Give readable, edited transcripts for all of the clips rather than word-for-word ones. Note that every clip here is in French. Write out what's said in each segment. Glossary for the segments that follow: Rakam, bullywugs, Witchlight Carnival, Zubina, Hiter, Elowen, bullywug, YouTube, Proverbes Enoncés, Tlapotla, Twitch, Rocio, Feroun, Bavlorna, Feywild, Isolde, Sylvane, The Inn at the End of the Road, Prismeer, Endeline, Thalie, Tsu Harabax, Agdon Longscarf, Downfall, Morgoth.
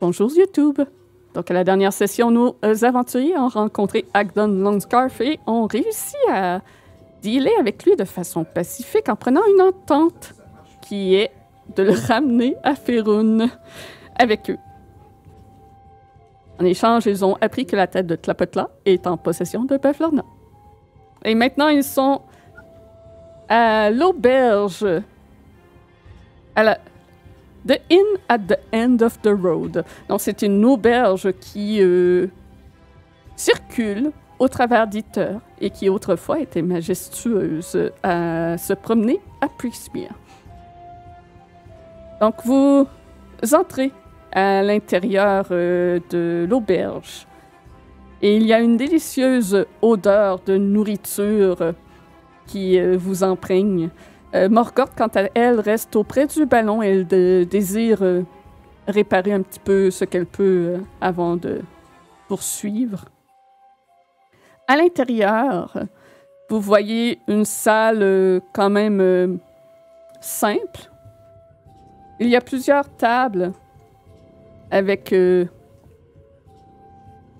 Bonjour YouTube! Donc, à la dernière session, nos aventuriers ont rencontré Agdon Longscarf et ont réussi à dealer avec lui de façon pacifique en prenant une entente qui est de le ramener à Feroun avec eux. En échange, ils ont appris que la tête de Tlapotla est en possession de Bavlorna. Et maintenant, ils sont à l'auberge, à la The Inn at the End of the Road. Donc, c'est une auberge qui circule au travers d'Hiter et qui autrefois était majestueuse à se promener à Prismeer. Donc, vous entrez à l'intérieur de l'auberge et il y a une délicieuse odeur de nourriture qui vous imprègne. Morgoth, quant à elle, reste auprès du ballon et elle désire réparer un petit peu ce qu'elle peut avant de poursuivre. À l'intérieur, vous voyez une salle quand même simple. Il y a plusieurs tables avec le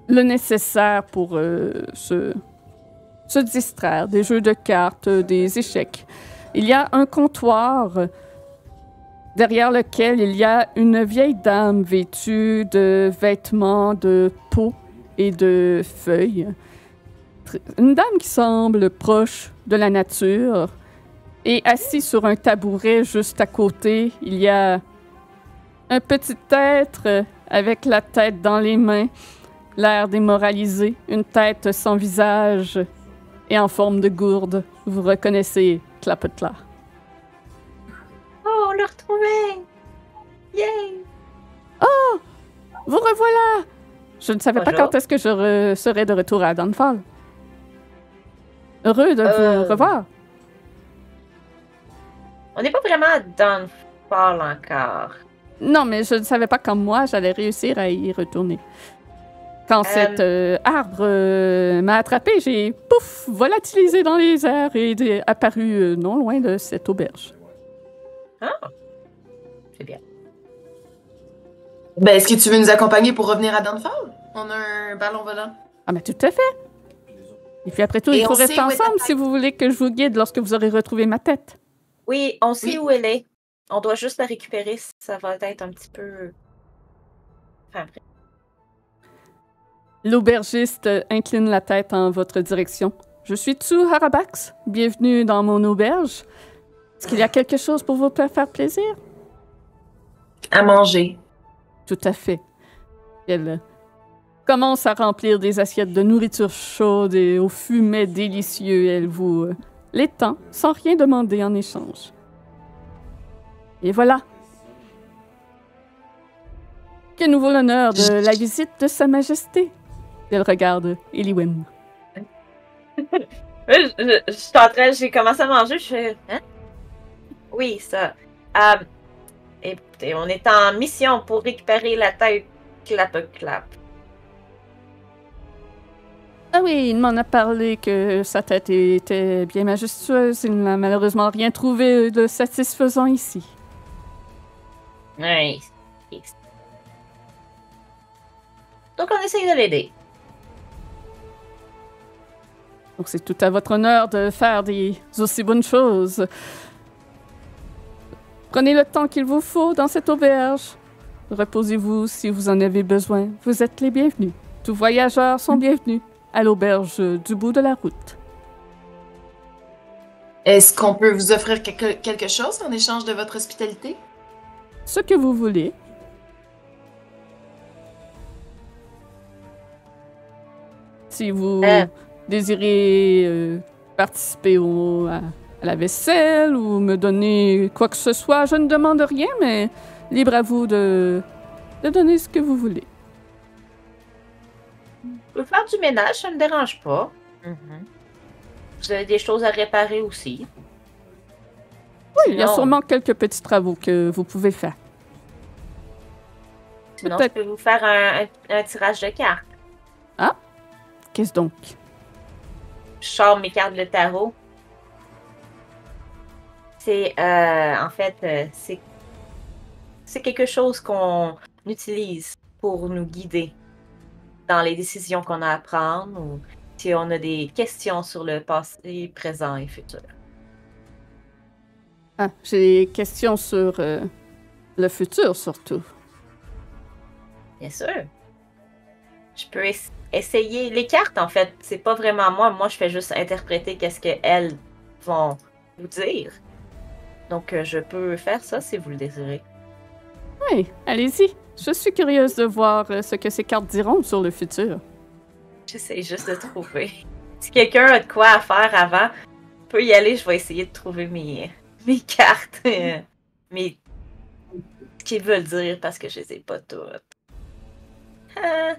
nécessaire pour se distraire, des jeux de cartes, des échecs. Il y a un comptoir derrière lequel il y a une vieille dame vêtue de vêtements de peau et de feuilles. Une dame qui semble proche de la nature et assise sur un tabouret juste à côté. Il y a un petit être avec la tête dans les mains, l'air démoralisé, une tête sans visage et en forme de gourde. Vous reconnaissez Tlapotla. Oh, on l'a retrouvé! Yay! Oh! Vous revoilà! Je ne savais pas quand est-ce que je serais de retour à Downfall. Heureux de vous revoir. On n'est pas vraiment à Downfall encore. Non, mais je ne savais pas quand moi j'allais réussir à y retourner. Quand cet arbre m'a attrapé, j'ai pouf volatilisé dans les airs et est apparu non loin de cette auberge. Ah, c'est bien. Ben, est-ce que tu veux nous accompagner pour revenir à Downfall? On a un ballon volant. Ah, mais ben, tout à fait. Et puis après tout, il faut rester ensemble si vous voulez que je vous guide lorsque vous aurez retrouvé ma tête. Oui, on sait où elle est. On doit juste la récupérer. Ça va être un petit peu... Enfin, après. L'aubergiste incline la tête en votre direction. Je suis Tsu Harabax. Bienvenue dans mon auberge. Est-ce qu'il y a quelque chose pour vous faire plaisir? À manger. Tout à fait. Elle commence à remplir des assiettes de nourriture chaude et au fumet délicieux. Elle vous l'étend sans rien demander en échange. Et voilà. Que nous vaut l'honneur de la visite de Sa Majesté? Elle regarde Elowen. Je suis en train, j'ai commencé à manger, je fais... Hein? Oui, ça. Écoutez, on est en mission pour récupérer la tête Tlapotla. Ah oui, il m'en a parlé que sa tête était bien majestueuse. Il n'a malheureusement rien trouvé de satisfaisant ici. Oui. Donc on essaye de l'aider. Donc, c'est tout à votre honneur de faire des aussi bonnes choses. Prenez le temps qu'il vous faut dans cette auberge. Reposez-vous si vous en avez besoin. Vous êtes les bienvenus. Tous voyageurs sont bienvenus à l'auberge du bout de la route. Est-ce qu'on peut vous offrir quelque chose en échange de votre hospitalité? Ce que vous voulez. Si vous désirez participer à la vaisselle ou me donner quoi que ce soit, je ne demande rien, mais libre à vous de donner ce que vous voulez. Je peux faire du ménage, ça ne me dérange pas. Vous avez des choses à réparer aussi. Oui, sinon... il y a sûrement quelques petits travaux que vous pouvez faire. Sinon, je peux vous faire un tirage de cartes. Ah! Qu'est-ce donc? Je sors mes cartes de tarot. C'est, en fait, c'est quelque chose qu'on utilise pour nous guider dans les décisions qu'on a à prendre ou si on a des questions sur le passé, présent et futur. Ah, j'ai des questions sur le futur, surtout. Bien sûr. Je peux essayer les cartes, en fait. C'est pas vraiment moi. Moi, je fais juste interpréter qu'est-ce qu'elles vont vous dire. Donc, je peux faire ça si vous le désirez. Oui, allez-y. Je suis curieuse de voir ce que ces cartes diront sur le futur. J'essaie juste de trouver. Si quelqu'un a de quoi à faire avant, on peut y aller. Je vais essayer de trouver mes cartes. Mes... Ce qu'ils veulent dire, parce que je les ai pas toutes. Ah.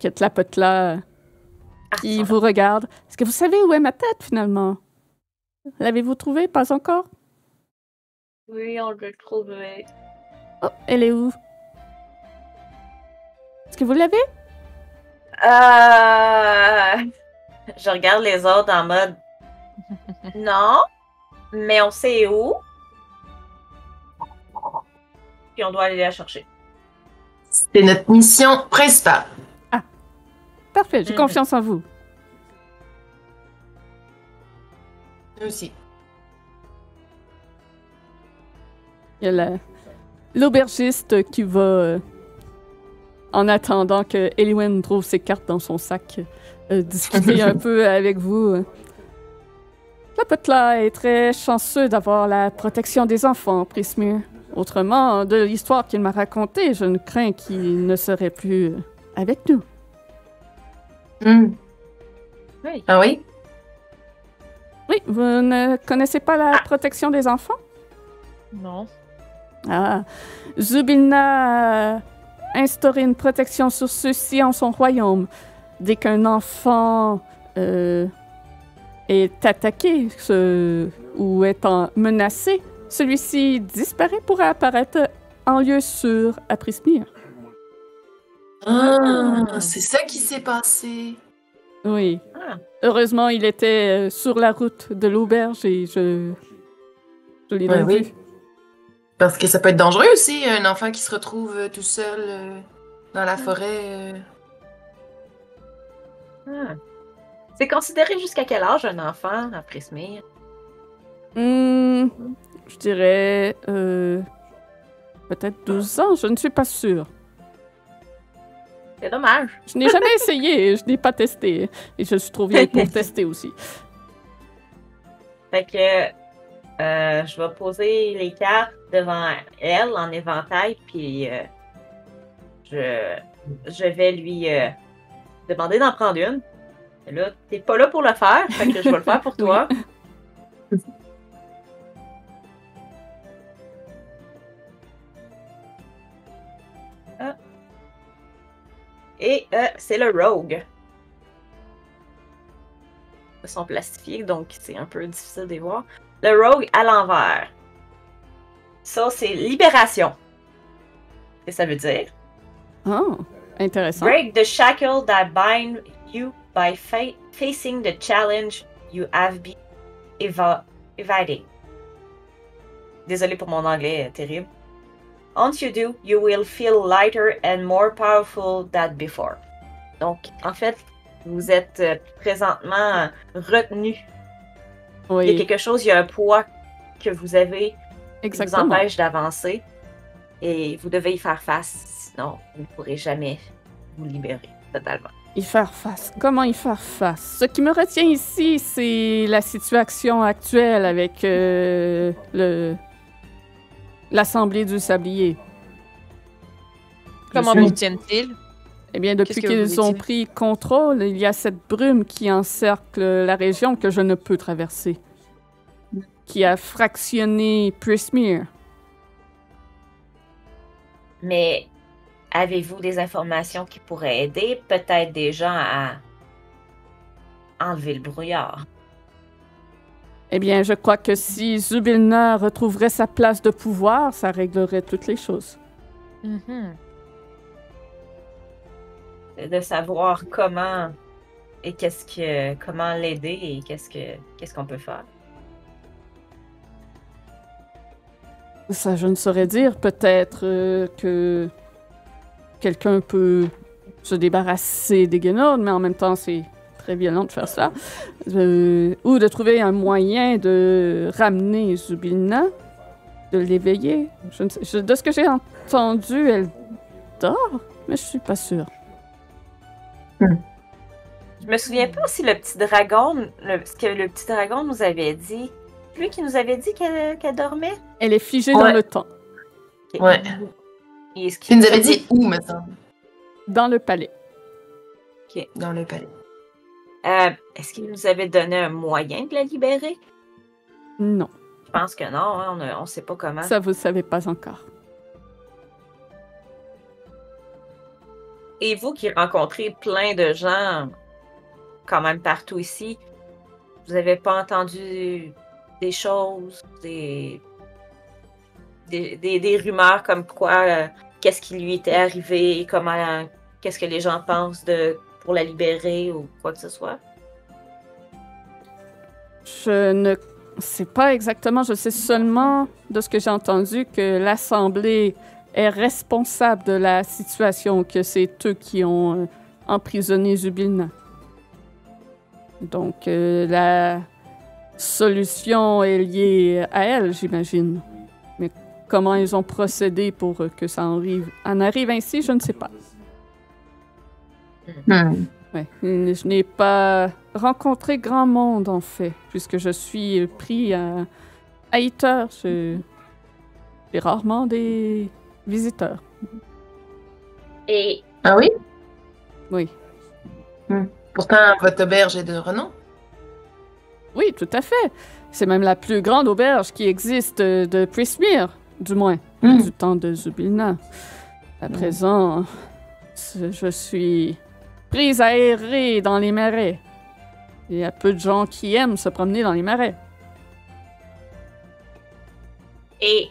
Que Tlapotla, il vous regarde. Est-ce que vous savez où est ma tête, finalement? L'avez-vous trouvée? Pas encore? Oui, on l'a trouvée. Oh, elle est où? Est-ce que vous l'avez? Je regarde les autres en mode... non, mais on sait où. Puis on doit aller la chercher. C'est notre mission principale. Parfait, j'ai confiance en vous. Nous aussi. Il y a l'aubergiste qui va, en attendant que Elowen trouve ses cartes dans son sac, discuter un peu avec vous. Tlapotla est très chanceux d'avoir la protection des enfants, Prismeer. Autrement, de l'histoire qu'il m'a racontée, je ne crains qu'il ne serait plus avec nous. Mm. Oui. Ah oui? Oui, vous ne connaissez pas la protection des enfants? Non. Ah, Zubina a instauré une protection sur ceux-ci en son royaume. Dès qu'un enfant est attaqué ou est menacé, celui-ci disparaît pour apparaître en lieu sûr à Prismeer. Ah, c'est ça qui s'est passé. Oui. Ah. Heureusement, il était sur la route de l'auberge et je l'ai donné. Oui. Parce que ça peut être dangereux aussi, un enfant qui se retrouve tout seul dans la forêt. Ah. C'est considéré jusqu'à quel âge un enfant à Prismeer? Je dirais peut-être 12 ans, je ne suis pas sûre. C'est dommage. Je n'ai jamais essayé, je n'ai pas testé. Et je suis trop vieille pour tester aussi. Fait que je vais poser les cartes devant elle en éventail, puis je vais lui demander d'en prendre une. Et là, t'es pas là pour le faire, fait que je vais le faire pour toi. Oui. Et c'est le rogue. Ils sont plastifiés, donc c'est un peu difficile de les voir. Le rogue à l'envers. Ça, c'est libération. Et ça veut dire... Oh, intéressant. Break the shackle that bind you by facing the challenge you have been evading. Désolée pour mon anglais terrible. Once you do, you will feel lighter and more powerful than before. Donc, en fait, vous êtes présentement retenu. Oui. Il y a quelque chose, il y a un poids que vous avez qui vous empêche d'avancer. Et vous devez y faire face, sinon vous ne pourrez jamais vous libérer totalement. Y faire face? Comment y faire face? Ce qui me retient ici, c'est la situation actuelle avec l'Assemblée du Sablier. Comment vous tiennent-ils? Eh bien, depuis qu'ils ont pris contrôle, il y a cette brume qui encercle la région que je ne peux traverser. Qui a fractionné Prismeer. Mais avez-vous des informations qui pourraient aider peut-être des gens à enlever le brouillard? Eh bien, je crois que si Zubina retrouverait sa place de pouvoir, ça réglerait toutes les choses. De savoir comment et comment l'aider et qu'est-ce qu'on peut faire. Ça, je ne saurais dire. Peut-être que quelqu'un peut se débarrasser des guénards, mais en même temps, c'est très violent de faire ça. Ou de trouver un moyen de ramener Zubina, de l'éveiller. De ce que j'ai entendu, elle dort, mais je suis pas sûre. Je me souviens pas si le petit dragon, ce que le petit dragon nous avait dit. Lui qui nous avait dit qu'elle dormait. Elle est figée dans le temps. Okay. Ouais. Et ce il nous avait dit où, maintenant? Dans le palais. Ok. Dans le palais. Est-ce qu'il nous avait donné un moyen de la libérer? Non. Je pense que non, hein, on ne sait pas comment. Ça, vous ne savez pas encore. Et vous qui rencontrez plein de gens, quand même partout ici, vous n'avez pas entendu des choses, des rumeurs comme quoi, qu'est-ce qui lui était arrivé, comment, qu'est-ce que les gens pensent pour la libérer ou quoi que ce soit? Je ne sais pas exactement, je sais seulement de ce que j'ai entendu que l'Assemblée est responsable de la situation, que c'est eux qui ont emprisonné Zubina. Donc, la solution est liée à elle, j'imagine. Mais comment ils ont procédé pour que ça en arrive ainsi, je ne sais pas. Ouais. Je n'ai pas rencontré grand monde, en fait, puisque je suis pris à Hiter. J'ai rarement des visiteurs. Et... Ah oui? Oui. Pourtant, votre auberge est de renom? Oui, tout à fait. C'est même la plus grande auberge qui existe de Prismeer, du moins, du temps de Zubina. À présent, je suis prise à errer dans les marais. Il y a peu de gens qui aiment se promener dans les marais. Et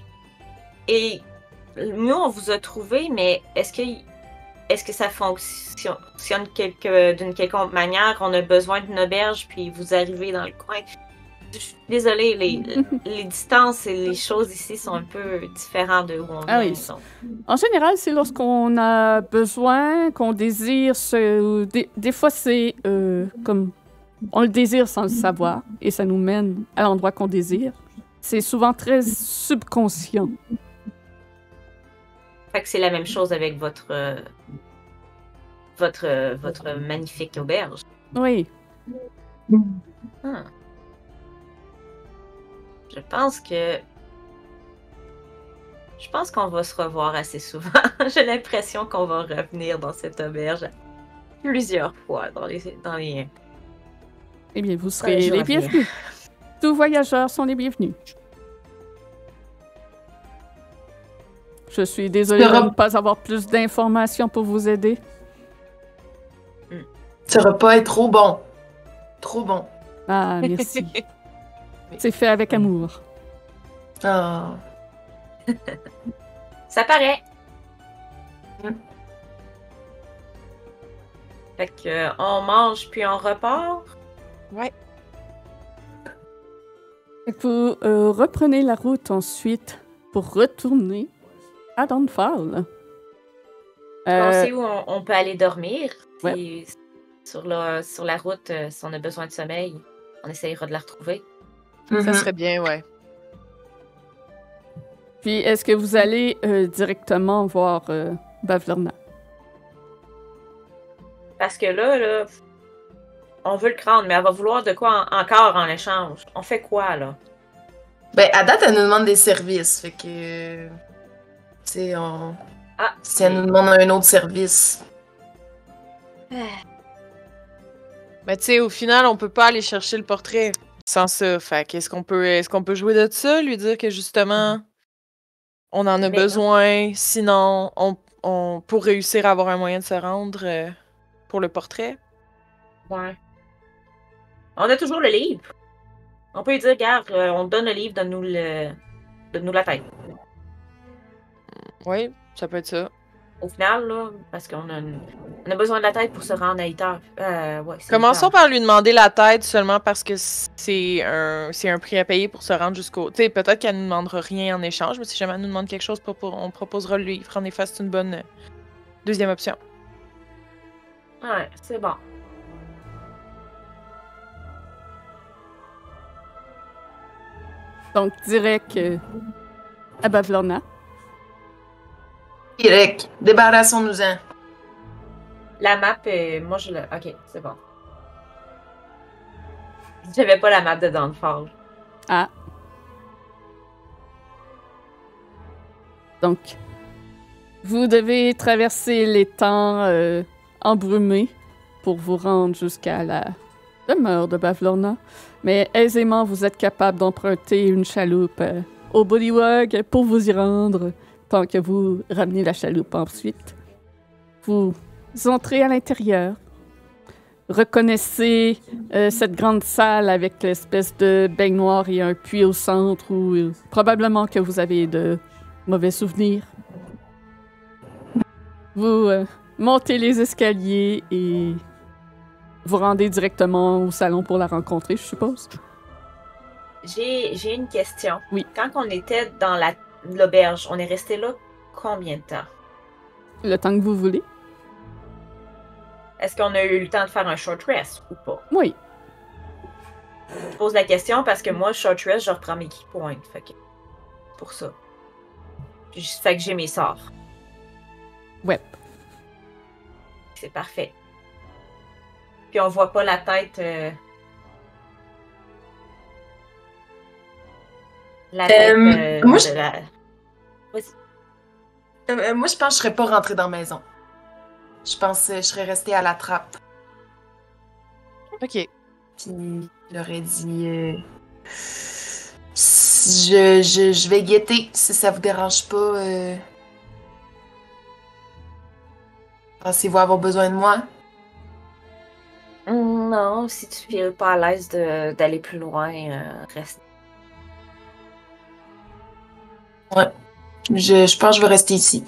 nous, on vous a trouvé, mais est-ce que ça fonctionne d'une quelconque manière? On a besoin d'une auberge, puis vous arrivez dans le coin. Je suis désolée, les distances et les choses ici sont un peu différentes de où on vient. Oui. En général, c'est lorsqu'on a besoin, qu'on désire... Des fois, c'est comme... On le désire sans le savoir, et ça nous mène à l'endroit qu'on désire. C'est souvent très subconscient. Fait que c'est la même chose avec votre magnifique auberge. Oui. Je pense qu'on va se revoir assez souvent. J'ai l'impression qu'on va revenir dans cette auberge plusieurs fois dans les... Eh bien, vous serez les bienvenus. Tous voyageurs sont les bienvenus. Je suis désolée de ne pas avoir plus d'informations pour vous aider. Ce repas est trop bon. Trop bon. Ah, merci. C'est fait avec amour. Ah. Oh. Ça paraît. Fait qu'on mange puis on repart. Ouais. Vous reprenez la route ensuite pour retourner à Downfall. On sait où on peut aller dormir. Ouais. Sur la route, si on a besoin de sommeil, on essayera de la retrouver. Ça serait bien, ouais. Puis, est-ce que vous allez directement voir Bavlorna? Parce que là, on veut le crâne, mais elle va vouloir de quoi encore en échange. On fait quoi, là? Ben, à date, elle nous demande des services, fait que... Si elle nous demande un autre service... Mais tu sais, au final, on peut pas aller chercher le portrait sans ça. Fait qu'est-ce qu'on peut... Est-ce qu'on peut jouer de ça? Lui dire que, justement, on en a besoin. Sinon, pour réussir à avoir un moyen de se rendre pour le portrait. Ouais. On a toujours le livre. On peut lui dire, regarde, on donne le livre, donne-nous la tête. Oui, ça peut être ça. au final, là, parce qu'on a, on a besoin de la tête pour se rendre à Hiter. Commençons par lui demander la tête seulement parce que c'est un prix à payer pour se rendre jusqu'au... Tu sais, peut-être qu'elle ne nous demandera rien en échange, mais si jamais elle nous demande quelque chose, on proposera lui. En effet, c'est une bonne deuxième option. Ouais, c'est bon. Donc, direct à Bavlorna. Direct. Débarrassons-nous-en. La map, moi je l'ai. Ok, c'est bon. J'avais pas la map de Downfall. Ah. Donc, vous devez traverser les temps embrumés pour vous rendre jusqu'à la demeure de Bavlorna. Mais aisément, vous êtes capable d'emprunter une chaloupe au bullywug pour vous y rendre, tant que vous ramenez la chaloupe ensuite. Vous entrez à l'intérieur. Reconnaissez cette grande salle avec l'espèce de baignoire et un puits au centre où probablement que vous avez de mauvais souvenirs. Vous montez les escaliers et... vous rendez directement au salon pour la rencontrer, je suppose? J'ai une question. Oui. Quand on était dans l'auberge, on est resté là combien de temps? Le temps que vous voulez. Est-ce qu'on a eu le temps de faire un short rest ou pas? Oui. Je pose la question parce que moi, short rest, je reprends mes key points. Fait que pour ça. Puis, fait que j'ai mes sorts. Ouais. C'est parfait. Puis on voit pas la tête. Moi, je pense que je serais pas rentrée dans la maison. Je pense que je serais restée à la trappe. Ok. Puis j'aurais dit. Je vais guetter si ça vous dérange pas. Pensez-vous avoir besoin de moi? Non, si tu ne fais pas à l'aise d'aller plus loin, reste. Ouais, je pense que je vais rester ici.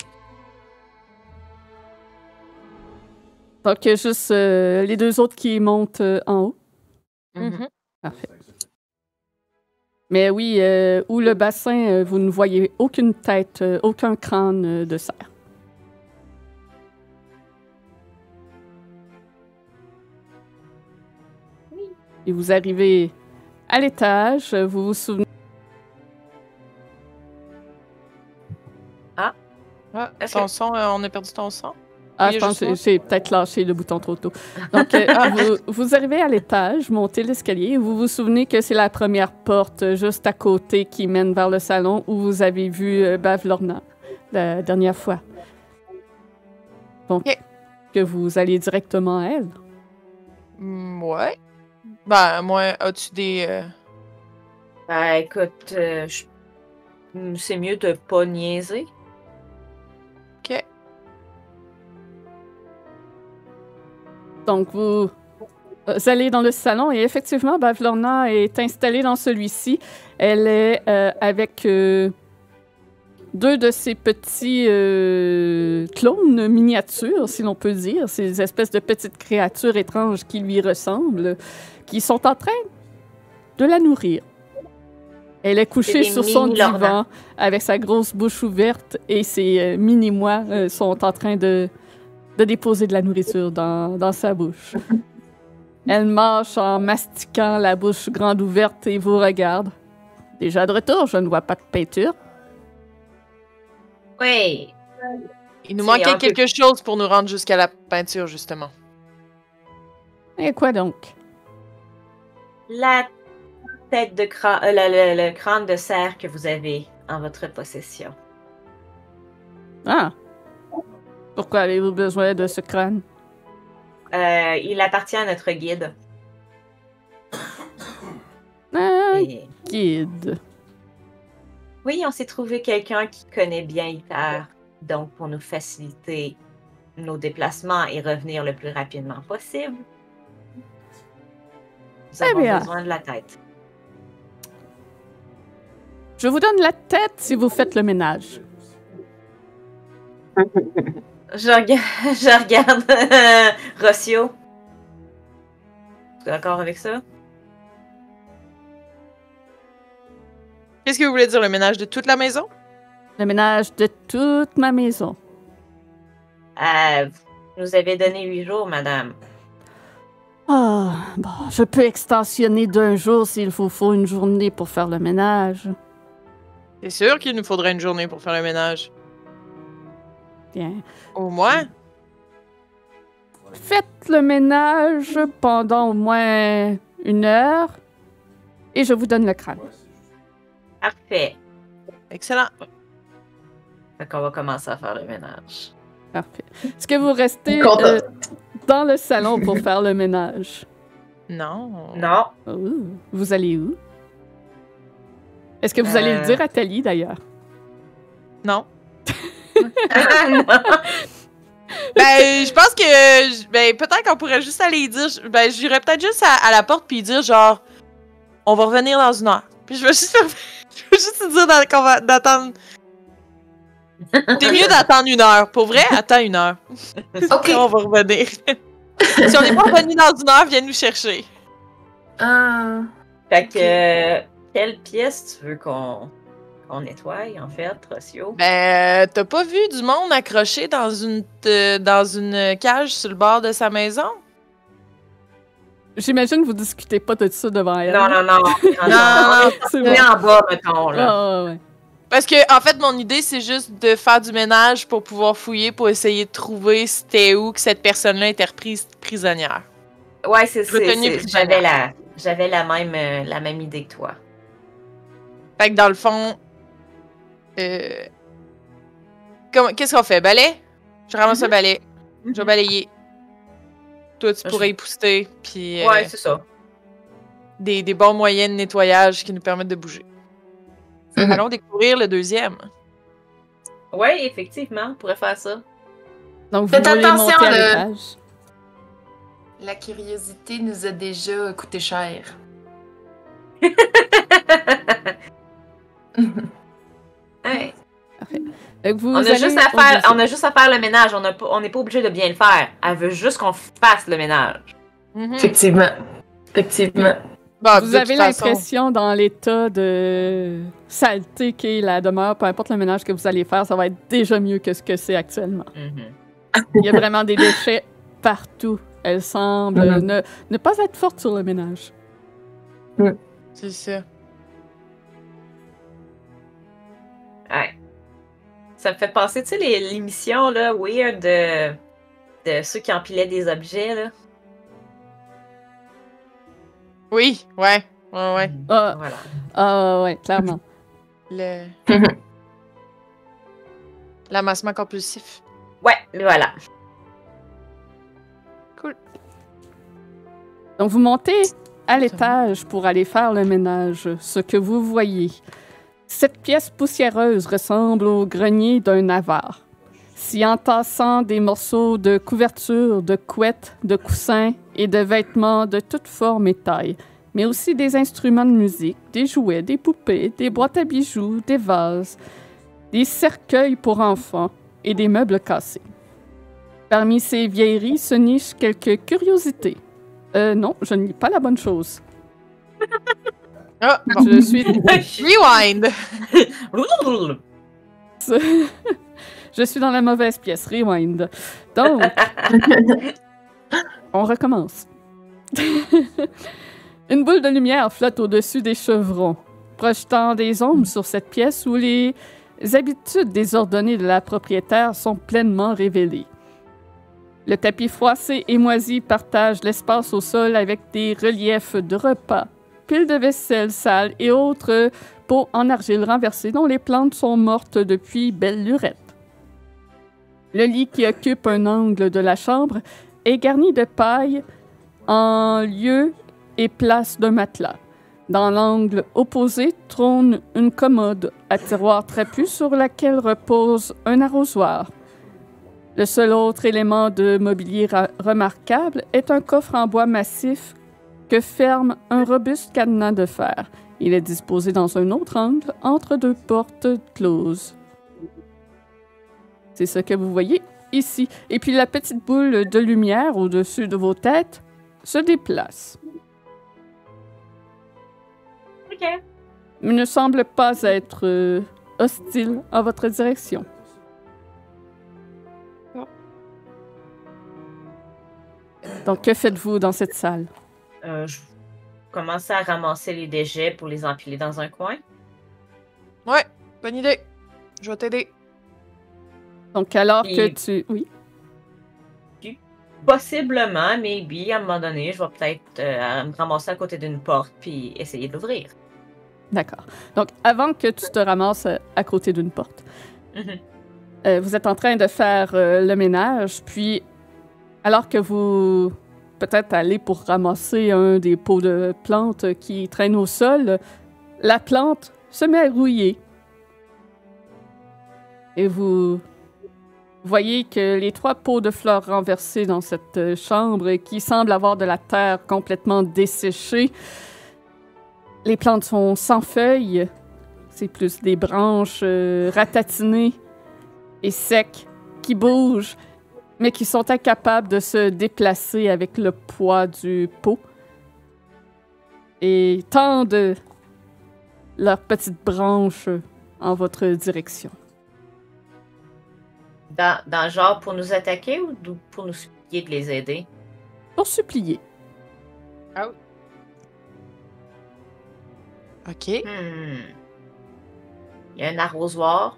Donc, juste les deux autres qui montent en haut. Mm-hmm. Parfait. Mais oui, où le bassin, vous ne voyez aucune tête, aucun crâne de cerf. Et vous arrivez à l'étage, vous vous souvenez... Ah! On a perdu ton son? Ah, je pense que j'ai peut-être lâché le bouton trop tôt. Donc, vous arrivez à l'étage, montez l'escalier, et vous vous souvenez que c'est la première porte juste à côté qui mène vers le salon où vous avez vu Bavlorna la dernière fois. Donc, que vous allez directement à elle. Ouais. Ben, moi, as-tu des... Ben, écoute, c'est mieux de pas niaiser. OK. Donc, vous allez dans le salon et effectivement, Bavlorna est installée dans celui-ci. Elle est avec deux de ses petits clones miniatures, si l'on peut dire, ces espèces de petites créatures étranges qui lui ressemblent, qui sont en train de la nourrir. Elle est couchée sur son divan avec sa grosse bouche ouverte et ses mini-mois sont en train de déposer de la nourriture dans sa bouche. Elle marche en mastiquant la bouche grande ouverte et vous regarde. Déjà de retour, je ne vois pas de peinture. Oui. Il nous manquait quelque chose pour nous rendre jusqu'à la peinture, justement. Et quoi donc? La tête de crâne, le crâne de cerf que vous avez en votre possession. Ah! Pourquoi avez-vous besoin de ce crâne? Il appartient à notre guide. Guide. Oui, on s'est trouvé quelqu'un qui connaît bien Hiter, donc pour nous faciliter nos déplacements et revenir le plus rapidement possible. Nous avons besoin de la tête. Je vous donne la tête si vous faites le ménage. Je regarde Rocio. Tu es d'accord avec ça? Qu'est-ce que vous voulez dire, le ménage de toute la maison? Le ménage de toute ma maison. Vous nous avez donné 8 jours, madame. Ah, bon, je peux extensionner d'1 jour s'il vous faut 1 journée pour faire le ménage. C'est sûr qu'il nous faudrait 1 journée pour faire le ménage. Bien. Au moins. Faites le ménage pendant au moins 1 heure et je vous donne le crâne. Parfait. Excellent. Donc on va commencer à faire le ménage. Parfait. Est-ce que vous restez dans le salon pour faire le ménage? Non. Non. Oh, vous allez où? Est-ce que vous allez le dire à Thalie, d'ailleurs? Non. Non. Ben, je pense que... Ben, peut-être qu'on pourrait juste aller dire... Ben, j'irais peut-être juste à la porte puis dire, genre... On va revenir dans 1 heure. Puis je vais juste faire... Je vais juste dire qu'on va d'attendre... T'es mieux d'attendre 1 heure. Pour vrai, attends 1 heure. OK. On va revenir. Si on n'est pas revenu dans 1 heure, viens nous chercher. Ah. Fait que... Quelle pièce tu veux qu'on nettoie, en fait, Rocio? Ben, t'as pas vu du monde accroché dans une cage sur le bord de sa maison? J'imagine que vous discutez pas de tout ça devant elle. Non. Non, c'est bon. En bas, mettons, là. Ah, ouais. Parce que, en fait, mon idée, c'est juste de faire du ménage pour pouvoir fouiller, pour essayer de trouver c'était où que cette personne-là était reprise prisonnière. Ouais, c'est ça. J'avais la même idée que toi. Fait que dans le fond... Qu'est-ce qu'on fait? Balai? Je ramasse le balai. Je vais balayer. Toi, tu pourrais y pousser. Puis, ouais, c'est ça. Des bons moyens de nettoyage qui nous permettent de bouger. Allons découvrir le 2e. Ouais, effectivement, on pourrait faire ça. Donc, faites attention à l'étage. La curiosité nous a déjà coûté cher. Ouais. On a juste à faire le ménage. On n'est pas obligé de bien le faire. Elle veut juste qu'on fasse le ménage. Effectivement. Bon, vous avez l'impression, dans l'état de saleté qu'est la demeure, peu importe le ménage que vous allez faire, ça va être déjà mieux que ce que c'est actuellement. Il y a vraiment des déchets partout. Elle semble ne pas être forte sur le ménage. Oui, c'est ça. Ouais. Ça me fait penser, tu sais, l'émission, là, weird de ceux qui empilaient des objets, là. Oui, ouais. Ouais. Voilà. Ouais, clairement. L'amassement compulsif. Ouais, voilà. Cool. Donc, vous montez à l'étage pour aller faire le ménage. Ce que vous voyez, cette pièce poussiéreuse ressemble au grenier d'un avare. S'y entassant des morceaux de couverture, de couettes, de coussins et de vêtements de toutes formes et tailles, mais aussi des instruments de musique, des jouets, des poupées, des boîtes à bijoux, des vases, des cercueils pour enfants et des meubles cassés. Parmi ces vieilleries se nichent quelques curiosités. Non, je ne lis pas la bonne chose. Ah, bon. Je suis... Rewind! Je suis dans la mauvaise pièce. Rewind. Donc, on recommence. Une boule de lumière flotte au-dessus des chevrons, projetant des ombres sur cette pièce où les habitudes désordonnées de la propriétaire sont pleinement révélées. Le tapis froissé et moisi partage l'espace au sol avec des reliefs de repas, piles de vaisselle sale et autres pots en argile renversés dont les plantes sont mortes depuis belle lurette. Le lit qui occupe un angle de la chambre est garni de paille en lieu et place d'un matelas. Dans l'angle opposé trône une commode à tiroir trapu sur laquelle repose un arrosoir. Le seul autre élément de mobilier remarquable est un coffre en bois massif que ferme un robuste cadenas de fer. Il est disposé dans un autre angle, entre deux portes closes. C'est ce que vous voyez ici. Et puis la petite boule de lumière au-dessus de vos têtes se déplace. Ok. Il ne semble pas être hostile à votre direction. Non. Donc, que faites-vous dans cette salle? Je commence à ramasser les déchets pour les empiler dans un coin. Ouais, bonne idée. Je vais t'aider. Donc, alors et que tu... Oui? Possiblement, maybe, à un moment donné, je vais peut-être me ramasser à côté d'une porte puis essayer d'ouvrir. D'accord. Donc, avant que tu te ramasses à côté d'une porte, vous êtes en train de faire le ménage, puis alors que vous peut-être allez pour ramasser un des pots de plantes qui traînent au sol, la plante se met à rouiller. Et vous voyez que les trois pots de fleurs renversés dans cette chambre, qui semblent avoir de la terre complètement desséchée, les plantes sont sans feuilles, c'est plus des branches ratatinées et secs qui bougent, mais qui sont incapables de se déplacer avec le poids du pot et tendent leurs petites branches en votre direction. Dans le genre pour nous attaquer ou pour nous supplier de les aider? Pour supplier. Ah oui. OK. Il y a un arrosoir.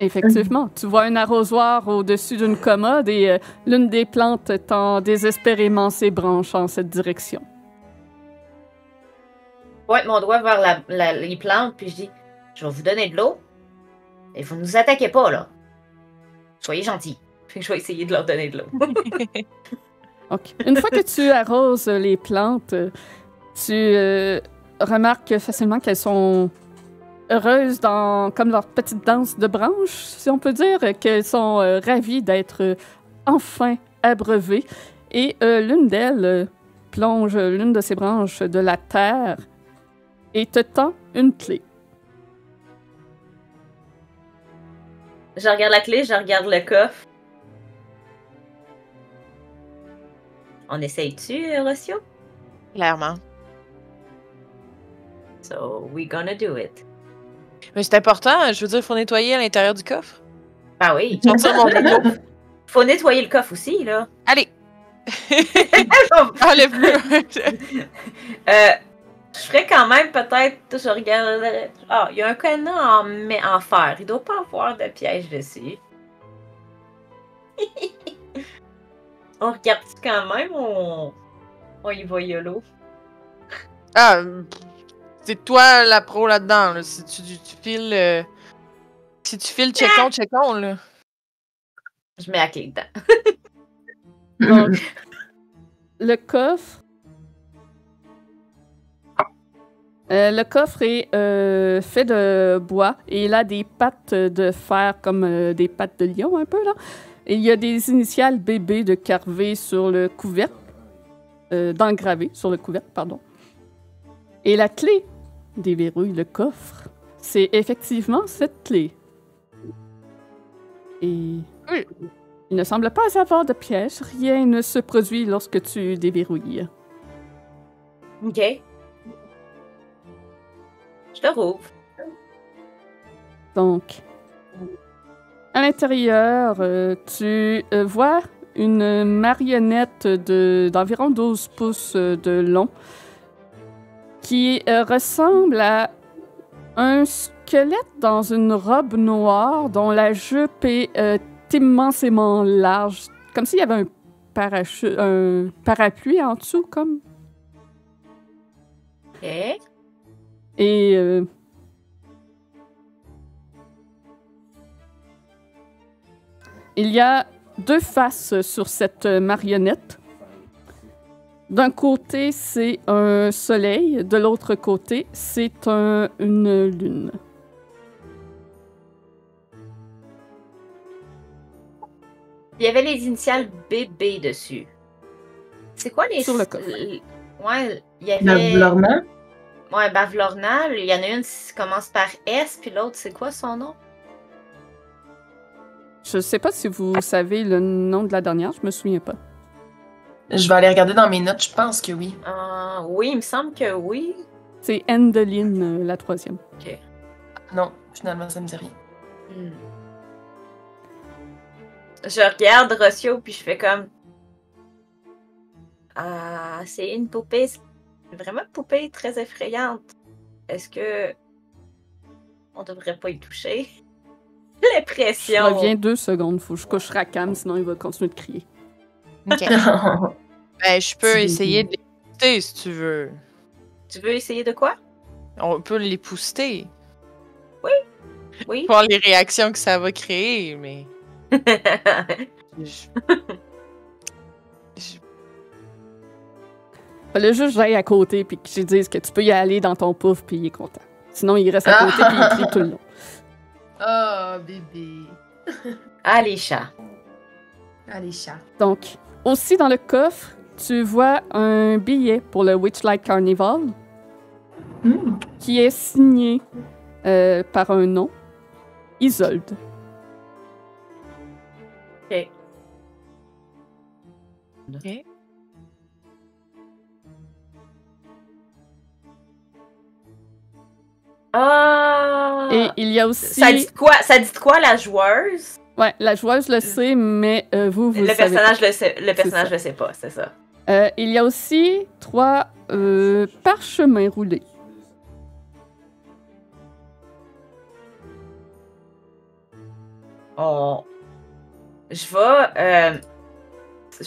Effectivement. Tu vois un arrosoir au-dessus d'une commode et l'une des plantes tend désespérément ses branches en cette direction. Je pointe mon doigt vers les plantes puis je dis « Je vais vous donner de l'eau et vous ne nous attaquez pas, là. Soyez gentils. » Puis je vais essayer de leur donner de l'eau. Okay. Une fois que tu arroses les plantes, tu... remarque facilement qu'elles sont heureuses dans comme leur petite danse de branches, si on peut dire, qu'elles sont ravies d'être enfin abreuvées. Et l'une d'elles plonge l'une de ses branches de la terre et te tend une clé. Je regarde la clé, je regarde le coffre. On essaye-tu, Rocio? Clairement. So, we're gonna do it. Mais c'est important, je veux dire, il faut nettoyer à l'intérieur du coffre. Ben oui. Faut nettoyer le coffre aussi, là. Allez. Enlève-le. Je ferais quand même peut-être, je regarderais... Ah, il y a un canon en fer. Il doit pas avoir de piège dessus. On regarde-tu quand même ou on y va yolo? Ah... C'est toi la pro là-dedans, là. Si tu files... Si tu files, check-on, là. Je mets la clé dedans. Donc, le coffre est fait de bois et il a des pattes de fer comme des pattes de lion, un peu, là. Et il y a des initiales BB de carvées sur le couvercle. D'engravées sur le couvercle, pardon. Et la clé déverrouille le coffre. C'est effectivement cette clé. Et il ne semble pas avoir de piège. Rien ne se produit lorsque tu déverrouilles. OK. Je te rouvre. Donc, à l'intérieur, tu vois une marionnette d'environ 12 pouces de long qui ressemble à un squelette dans une robe noire dont la jupe est immensément large, comme s'il y avait un parapluie en dessous, comme. Okay. Et... il y a deux faces sur cette marionnette. D'un côté, c'est un soleil. De l'autre côté, c'est une lune. Il y avait les initiales BB dessus. C'est quoi les... Sur le coffre. Ouais, il y avait... Bavlorna? Ouais, Bavlorna. Il y en a une qui commence par S, puis l'autre, c'est quoi son nom? Je sais pas si vous savez le nom de la dernière, je me souviens pas. Je vais aller regarder dans mes notes, je pense que oui. Oui, il me semble que oui. C'est Endeline, la troisième. Ok. Non, finalement, ça me dit rien. Je regarde Rocio, puis je fais comme... Ah, c'est une poupée, vraiment une poupée très effrayante. Est-ce que... on devrait pas y toucher? L'impression... Je reviens 2 secondes, faut que je couche Rakam, sinon il va continuer de crier. Ok. Ben, je peux essayer de l'écouter si tu veux. Tu veux essayer de quoi? On peut l'épousseter. Oui. Oui. Voir les réactions que ça va créer, mais... Fallait juste j'aille à côté puis que je dise que tu peux y aller dans ton pouf puis il est content. Sinon, il reste à côté puis il crie tout le long. Oh, bébé. Ah, les chats. Ah, les chats. Donc, aussi dans le coffre, tu vois un billet pour le Witchlight Carnival qui est signé par un nom, Isolde. Ok. Ok. Ah! Et il y a aussi... Ça dit quoi? Ça dit quoi, la joueuse? Ouais, la joueuse le sait, mais vous le savez personnage pas. Le sait, le personnage le sait pas, c'est ça. Il y a aussi 3 parchemins roulés. Oh... Je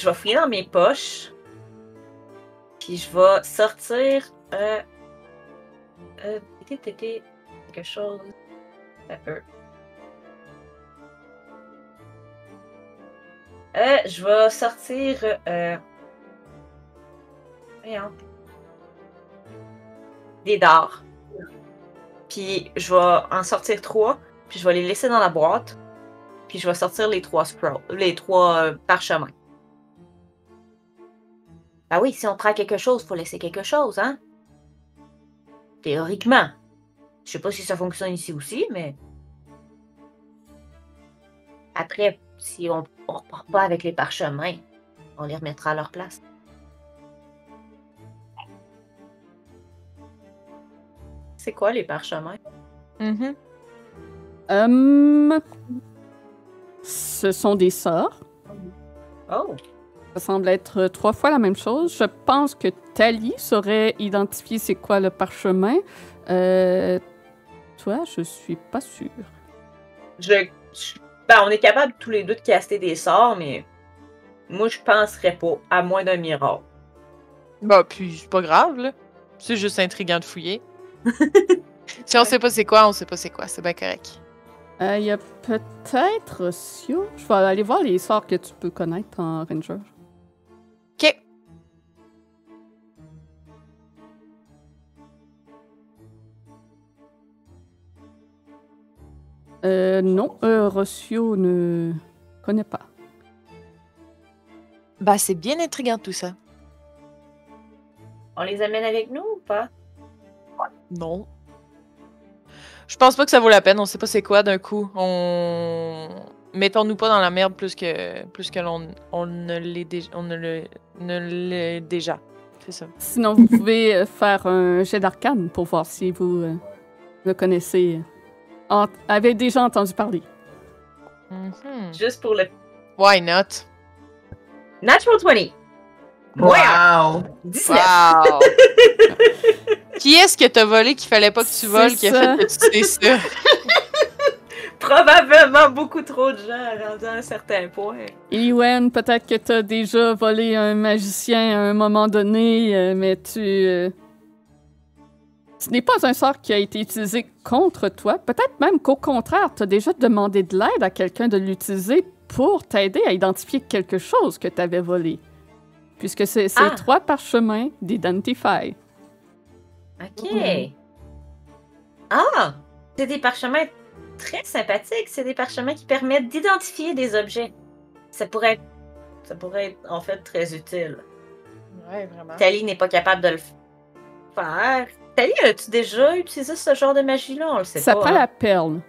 vais fouiller dans mes poches, puis je vais sortir quelque chose. Je vais sortir. Des dards. Puis je vais en sortir 3, puis je vais les laisser dans la boîte. Puis je vais sortir les 3 scrolls, les 3 parchemins. Ben oui, si on prend quelque chose, faut laisser quelque chose, hein? Théoriquement. Je sais pas si ça fonctionne ici aussi, mais... Après, si on ne repart pas avec les parchemins, on les remettra à leur place. C'est quoi les parchemins? Ce sont des sorts. Oh! Ça semble être 3 fois la même chose. Je pense que Thalie saurait identifier c'est quoi le parchemin. Toi, je suis pas sûre. Ben, on est capable tous les deux de caster des sorts, mais moi, je penserais pas, à moins d'un miracle. Bah, puis c'est pas grave, là. C'est juste intriguant de fouiller. Si on sait pas c'est quoi, on sait pas c'est quoi. C'est bien correct. Il y a peut-être Rocio. Je vais aller voir les sorts que tu peux connaître en Ranger. Ok. Non, Rocio ne connaît pas. Bah, c'est bien intriguant tout ça. On les amène avec nous ou pas? Non. Je pense pas que ça vaut la peine, on sait pas c'est quoi d'un coup. Mettons-nous pas dans la merde plus que on ne l'est déjà. C'est ça. Sinon, vous pouvez faire un jet d'arcane pour voir si vous le connaissez. Avez déjà entendu parler. Juste pour le... Why not? Natural 20! Wow! 19! Wow. Qui est-ce que t'as volé qu'il fallait pas que tu voles, qui a fait que tu sais ça? Probablement beaucoup trop de gens rendus à un certain point. Ewen, peut-être que t'as déjà volé un magicien à un moment donné, mais tu... Ce n'est pas un sort qui a été utilisé contre toi. Peut-être même qu'au contraire, t'as déjà demandé de l'aide à quelqu'un de l'utiliser pour t'aider à identifier quelque chose que t'avais volé. Puisque c'est ces 3 parchemins d'Identify. Ok. Ah! C'est des parchemins très sympathiques. C'est des parchemins qui permettent d'identifier des objets. Ça pourrait être en fait très utile. Ouais, vraiment. Thalie n'est pas capable de le faire. Thalie, as-tu déjà utilisé ce genre de magie-là? On le sait pas. Ça prend la perle.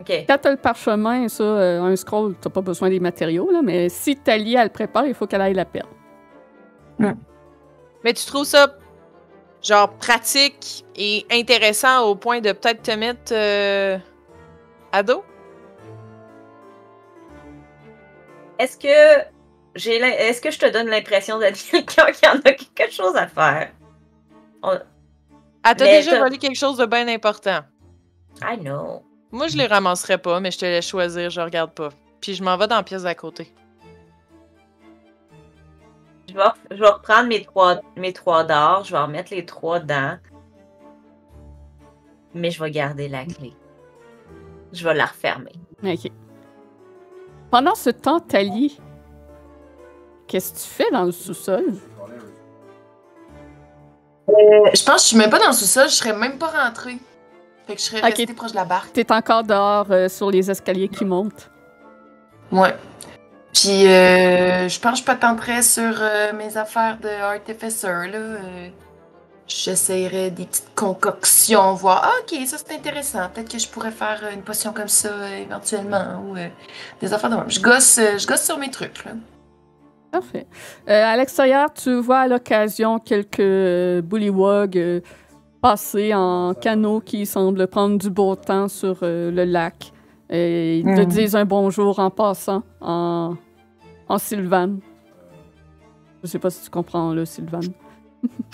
Okay. Quand tu as le parchemin, ça, un scroll, tu n'as pas besoin des matériaux, là, mais si Thalie, elle prépare, il faut qu'elle aille la perdre. Mm. Mais tu trouves ça genre pratique et intéressant au point de peut-être te mettre à dos? Est-ce que je te donne l'impression d'être quelqu'un qui en a quelque chose à faire? Ah, t'as déjà volé quelque chose de bien important. I know. Moi, je les ramasserai pas, mais je te laisse choisir, je regarde pas. Puis je m'en vais dans la pièce d'à côté. Je vais reprendre mes trois d'or, je vais en mettre les trois dedans. Mais je vais garder la clé. Je vais la refermer. OK. Pendant ce temps, Thalie, qu'est-ce que tu fais dans le sous-sol? Je pense que je suis même pas dans le sous-sol, je serais même pas rentrée. Fait que je serais restée proche de la barque. T'es encore dehors sur les escaliers qui montent. Ouais. Puis je pense que je patenterais sur mes affaires de artificer, là. J'essayerais des petites concoctions, voir « Ok, ça c'est intéressant, peut-être que je pourrais faire une potion comme ça éventuellement, ou des affaires de même. » Je gosse sur mes trucs, là. Parfait. À l'extérieur, tu vois à l'occasion quelques bullywugs passer en canot qui semblent prendre du beau temps sur le lac. Et ils te disent un bonjour en passant, en Sylvane. Je sais pas si tu comprends le Sylvane.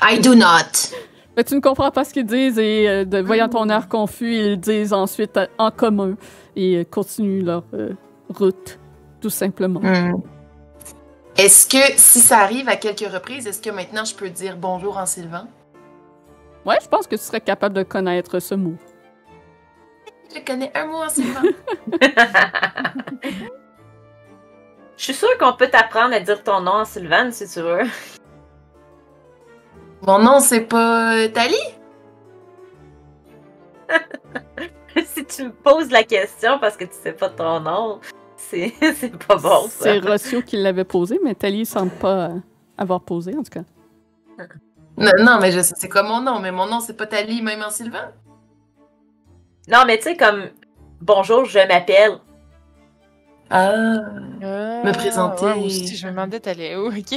I do not. Mais tu ne comprends pas ce qu'ils disent et voyant ton air confus, ils disent ensuite en commun et continuent leur route, tout simplement. Mm. Est-ce que, si ça arrive à quelques reprises, est-ce que maintenant je peux dire bonjour en Sylvane? Ouais, je pense que tu serais capable de connaître ce mot. Je connais un mot en Sylvane. Je suis sûre qu'on peut t'apprendre à dire ton nom en Sylvane si tu veux. Mon nom, c'est pas Thalie? Si tu me poses la question parce que tu sais pas ton nom, c'est pas bon, ça. C'est Rocio qui l'avait posé, mais Thalie semble pas avoir posé, en tout cas. Non, mais je sais c'est quoi mon nom, mais mon nom, c'est pas Thalie, même en Sylvane. Non, mais tu sais, comme « Bonjour, je m'appelle ». Ah, me présenter. Ouais, aussi, je me demandais t'allais où, ok.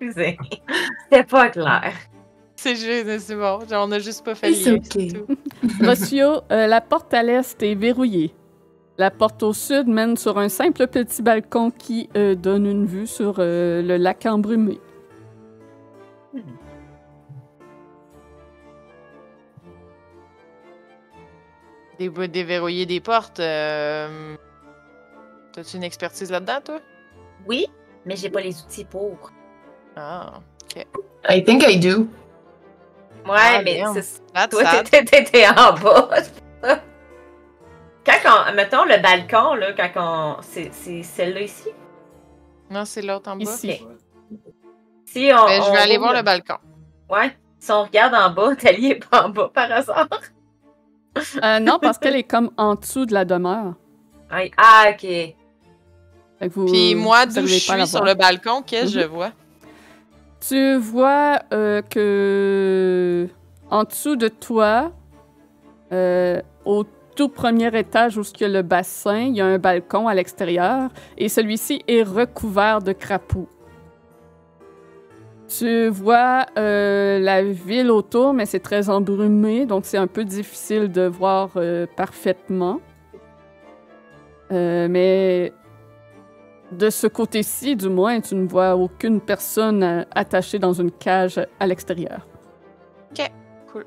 C'était pas clair. C'est juste, c'est bon. On a juste pas fait lire, c'est tout. Rocio, la porte à l'est est verrouillée. La porte au sud mène sur un simple petit balcon qui donne une vue sur le lac embrumé. Déverrouiller des portes, t'as-tu une expertise là-dedans, toi? Oui, mais j'ai pas les outils pour. Ah, ok. I think I do. Ouais, ah, mais toi, t'étais en bas. Quand on... Mettons, le balcon, là, quand on... C'est celle-là ici? Non, c'est l'autre en bas. Ici. Okay. Si on... Mais je vais aller voir le balcon. Ouais. Si on regarde en bas, Thalie est pas en bas, par hasard? Non, parce qu'elle est comme en dessous de la demeure. Ah, ok. Vous, puis moi, d'où je suis sur le balcon, qu'est-ce que je vois? Tu vois que en dessous de toi, au tout premier étage où il y a le bassin, il y a un balcon à l'extérieur et celui-ci est recouvert de crapauds. Tu vois la ville autour, mais c'est très embrumé, donc c'est un peu difficile de voir parfaitement. Mais de ce côté-ci, du moins, tu ne vois aucune personne attachée dans une cage à l'extérieur. OK, cool.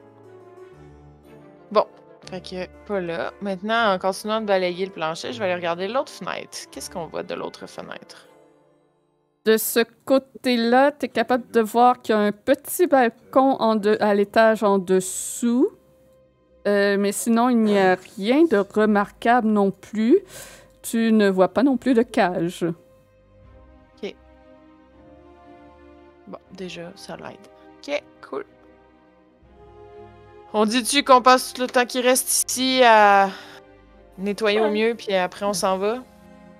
Bon, fait que pas là. Maintenant, en continuant de balayer le plancher, je vais aller regarder l'autre fenêtre. Qu'est-ce qu'on voit de l'autre fenêtre? De ce côté-là, tu es capable de voir qu'il y a un petit balcon à l'étage en dessous. Mais sinon, il n'y a rien de remarquable non plus. Tu ne vois pas non plus de cage. OK. Bon, déjà, ça l'aide. OK, cool. On dit-tu qu'on passe tout le temps qui reste ici à nettoyer au mieux, puis après on s'en va?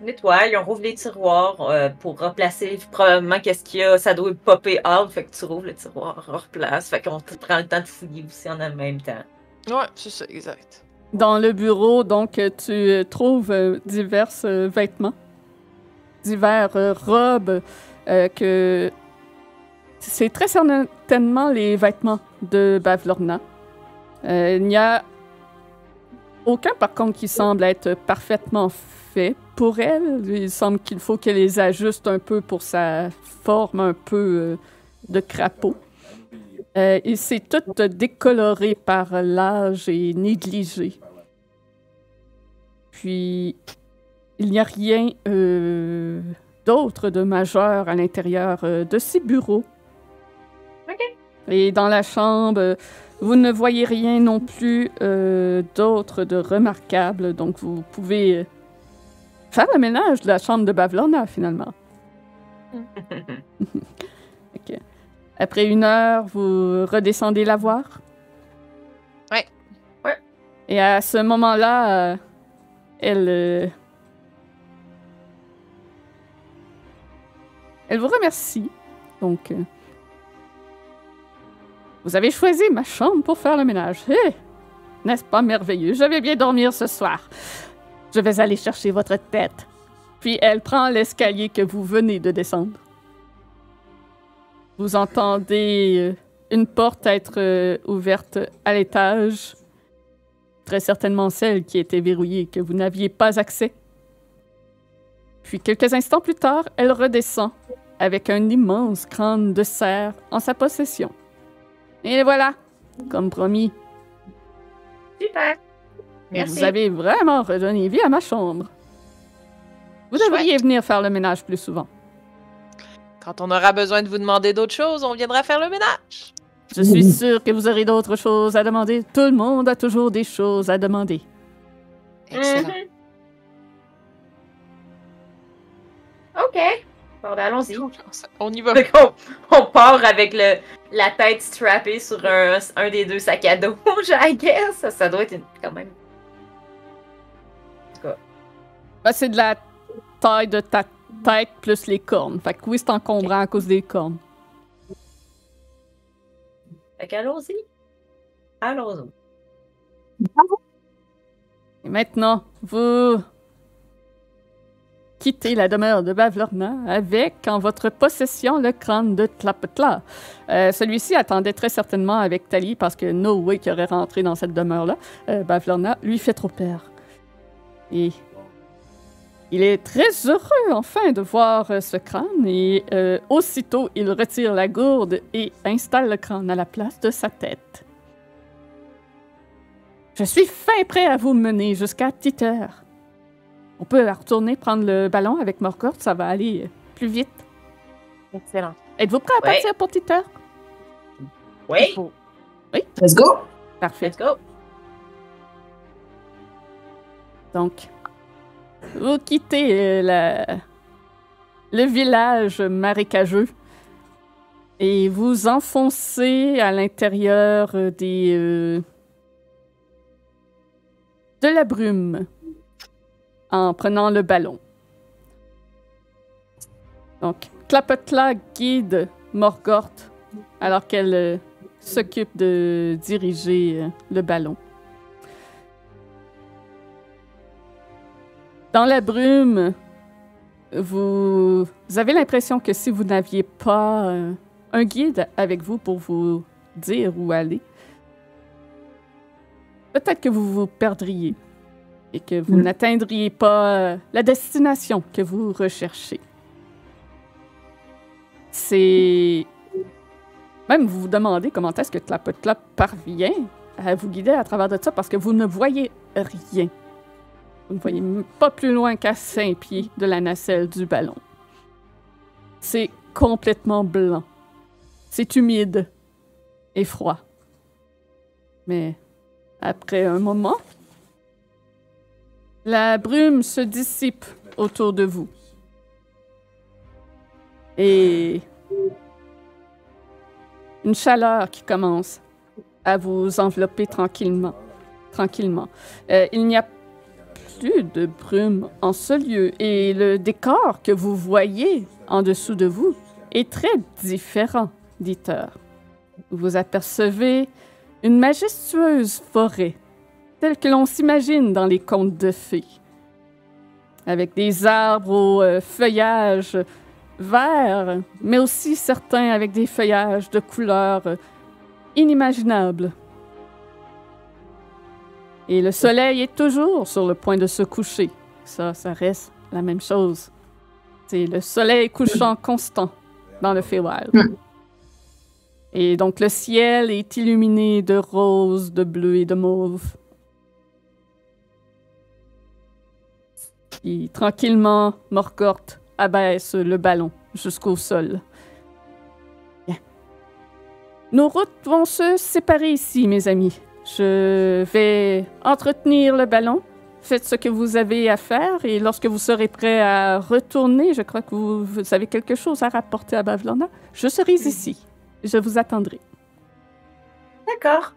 Nettoie, on rouvre les tiroirs pour replacer probablement qu'est-ce qu'il y a. Ça doit popper hard, fait que tu rouvres le tiroir, on replace, fait qu'on prend le temps de fouiller aussi en même temps. Ouais, c'est ça, exact. Dans le bureau, donc, tu trouves divers vêtements, divers robes que... C'est très certainement les vêtements de Bavlorna. Il n'y a aucun, par contre, qui semble être parfaitement fait pour elle. Il semble qu'il faut qu'elle les ajuste un peu pour sa forme un peu de crapaud. Et c'est tout décoloré par l'âge et négligé. Puis, il n'y a rien d'autre de majeur à l'intérieur de ces bureaux. OK. Et dans la chambre, vous ne voyez rien non plus d'autre de remarquable. Donc, vous pouvez faire le ménage de la chambre de Bavlorna, finalement. OK. Après 1 heure, vous redescendez la voir? Ouais. Ouais. Et à ce moment-là, elle vous remercie. Donc, vous avez choisi ma chambre pour faire le ménage. Hey! N'est-ce pas merveilleux? Je vais bien dormir ce soir. Je vais aller chercher votre tête. Puis elle prend l'escalier que vous venez de descendre. Vous entendez une porte être ouverte à l'étage. Très certainement celle qui était verrouillée et que vous n'aviez pas accès. Puis quelques instants plus tard, elle redescend avec un immense crâne de cerf en sa possession. Et voilà, comme promis. Super. Merci. Vous avez vraiment redonné vie à ma chambre. Vous devriez venir faire le ménage plus souvent. Quand on aura besoin de vous demander d'autres choses, on viendra faire le ménage. Je suis sûre que vous aurez d'autres choses à demander. Tout le monde a toujours des choses à demander. Excellent. OK. Bon, allons-y. On y va. On part avec la tête strappée sur un des 2 sacs à dos, I guess. Ça doit être quand même... En tout cas. Bah, c'est de la taille de ta tête plus les cornes. Fait que oui, c'est encombrant à cause des cornes. Fait qu'allons-y. Allons-y. Et maintenant, vous quittez la demeure de Bavlorna avec en votre possession le crâne de Tlapotla. Celui-ci attendait très certainement avec Thalie parce que no way qui aurait rentré dans cette demeure-là. Bavlorna lui fait trop peur. Et... il est très heureux, enfin, de voir ce crâne et aussitôt, il retire la gourde et installe le crâne à la place de sa tête. « Je suis fin prêt à vous mener jusqu'à Hiter. On peut retourner prendre le ballon avec Morgoth, ça va aller plus vite. » Excellent. Êtes-vous prêt à partir pour Hiter? Oui. Oui? Let's go. Parfait. Let's go. Donc... vous quittez le village marécageux et vous enfoncez à l'intérieur de la brume en prenant le ballon. Donc, Tlapotla guide Morgoth alors qu'elle s'occupe de diriger le ballon. Dans la brume, vous avez l'impression que si vous n'aviez pas un guide avec vous pour vous dire où aller, peut-être que vous vous perdriez et que vous n'atteindriez pas la destination que vous recherchez. C'est... même vous vous demandez comment est-ce que Tlapotla parvient à vous guider à travers de ça parce que vous ne voyez rien. Vous ne voyez pas plus loin qu'à 5 pieds de la nacelle du ballon. C'est complètement blanc. C'est humide et froid. Mais après un moment, la brume se dissipe autour de vous. Et une chaleur qui commence à vous envelopper tranquillement. Il n'y a plus de brume en ce lieu et le décor que vous voyez en dessous de vous est très différent d'Hiter. Vous apercevez une majestueuse forêt tels que l'on s'imagine dans les contes de fées. Avec des arbres au feuillage vert, mais aussi certains avec des feuillages de couleurs inimaginables. Et le soleil est toujours sur le point de se coucher. Ça reste la même chose. C'est le soleil couchant constant dans le Feywild. Et donc le ciel est illuminé de rose, de bleu et de mauve. Et tranquillement, Morgoth abaisse le ballon jusqu'au sol. Bien. Nos routes vont se séparer ici, mes amis. Je vais entretenir le ballon. Faites ce que vous avez à faire et lorsque vous serez prêt à retourner, je crois que vous avez quelque chose à rapporter à Bavlorna, je serai ici. Je vous attendrai. D'accord.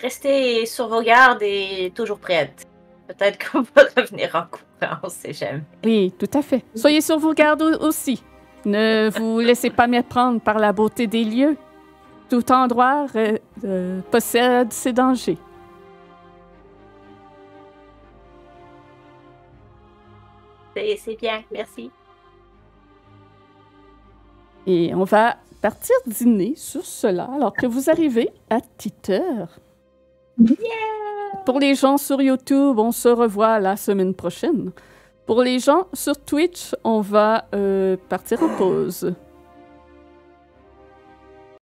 Restez sur vos gardes et toujours prête. Peut-être qu'on va revenir en courant, on ne sait jamais. Oui, tout à fait. Soyez sur vos gardes aussi. Ne vous laissez pas méprendre par la beauté des lieux. Tout endroit possède ses dangers. C'est bien, merci. Et on va partir dîner sur cela alors que vous arrivez à Hiter. Yeah! Pour les gens sur YouTube, on se revoit la semaine prochaine. Pour les gens sur Twitch, on va partir en pause.